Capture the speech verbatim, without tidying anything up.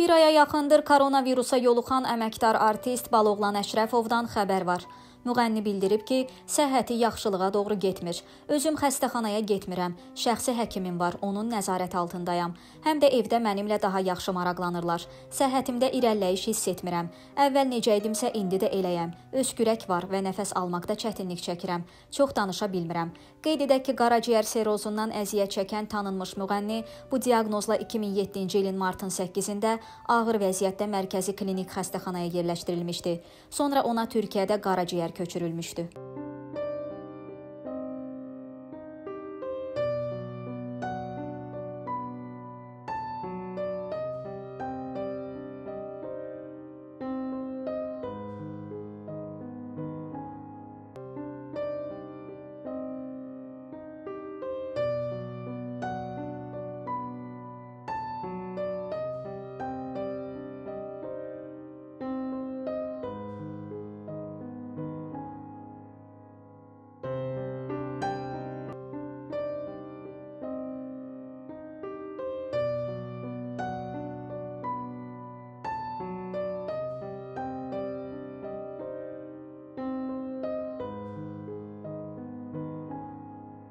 Bir aya yaxındır koronavirusa yoluxan əməkdar artist Baloğlan Əşrəfovdan xəbər var. Müğənni bildirib ki, səhhəti yaxşılığa doğru getmir. Özüm xəstəxanaya getmirəm. Şəxsi həkimim var, onun nəzarət altındayam. Həm də evdə mənimlə daha yaxşı maraqlanırlar. Səhhətimdə irəliləyiş hiss etmirəm. Əvvəl necə idimsə, indi də eləyəm. Öskürək var və nəfəs almaqda çətinlik çəkirəm. Çox danışa bilmirəm. Qeyd edək ki, qaraciyər serozundan əziyyət çəkən tanınmış müğənni bu diaqnozla iki min yeddinci ilin martın səkkizində ağır vəziyyətdə mərkəzi klinik xəstəxanaya yerləşdirilmişdi. Sonra ona Türkiyədə qaraciyər köçürülmüşdü.